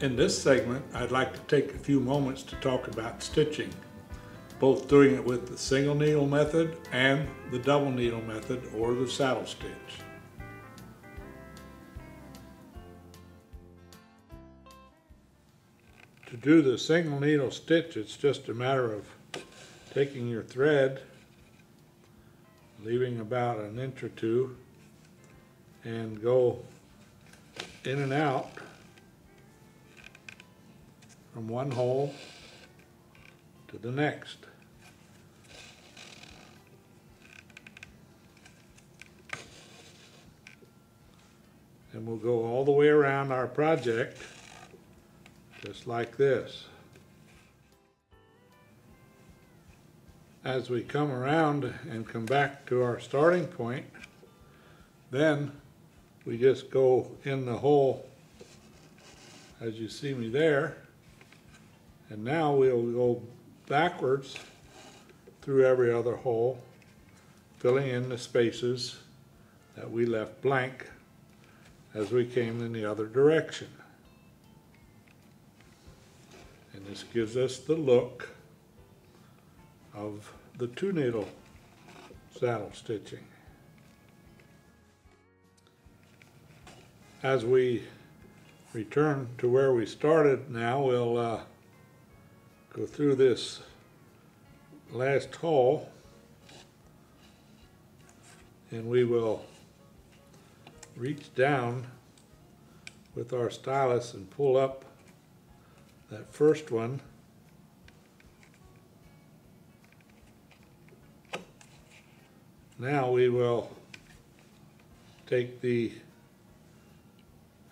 In this segment, I'd like to take a few moments to talk about stitching, both doing it with the single needle method and the double needle method, or the saddle stitch. To do the single needle stitch, it's just a matter of taking your thread, leaving about an inch or two, and go in and out from one hole to the next. And we'll go all the way around our project just like this. As we come around and come back to our starting point, then we just go in the hole as you see me there, and now we'll go backwards through every other hole, filling in the spaces that we left blank as we came in the other direction. And this gives us the look of the two needle saddle stitching. As we return to where we started, now we'll go through this last hole, and we will reach down with our stylus and pull up that first one . Now we will take the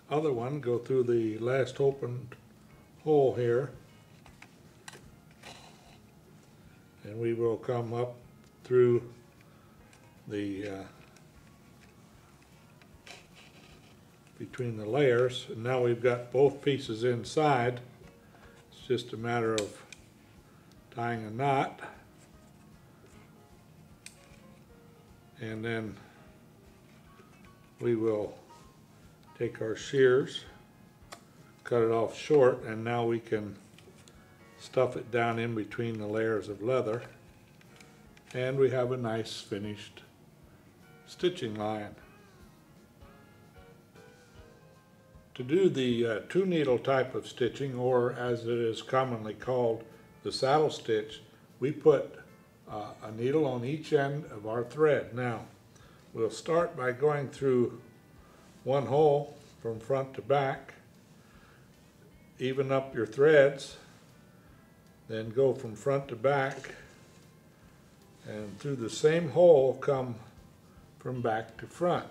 other one, go through the last open hole here, and we will come up through the between the layers, and now we've got both pieces inside. It's just a matter of tying a knot . And then we will take our shears, cut it off short, and now we can stuff it down in between the layers of leather, and we have a nice finished stitching line. To do the two needle type of stitching, or as it is commonly called, the saddle stitch, we put a needle on each end of our thread. Now, we'll start by going through one hole from front to back, even up your threads, then go from front to back, and through the same hole come from back to front.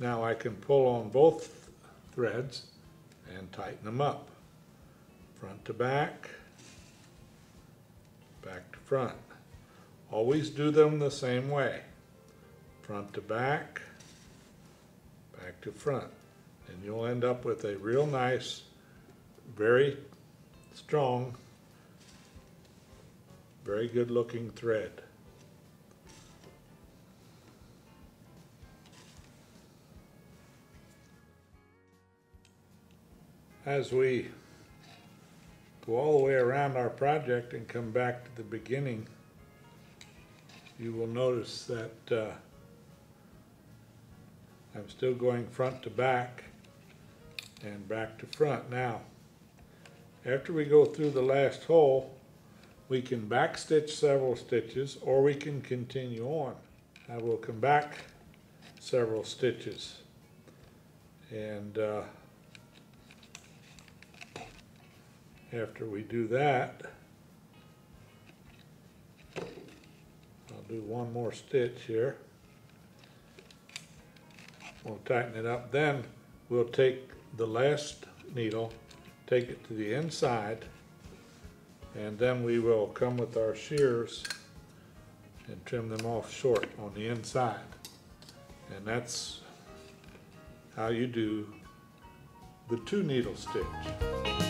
Now I can pull on both threads and tighten them up. Front to back, back to front. Always do them the same way. Front to back, back to front. And you'll end up with a real nice, very strong, very good looking thread. As we go all the way around our project and come back to the beginning, you will notice that I'm still going front to back and back to front. Now, after we go through the last hole, we can back stitch several stitches, or we can continue on. I will come back several stitches, and after we do that, I'll do one more stitch here. We'll tighten it up. Then we'll take the last needle, take it to the inside, and then we will come with our shears and trim them off short on the inside. And that's how you do the two needle stitch.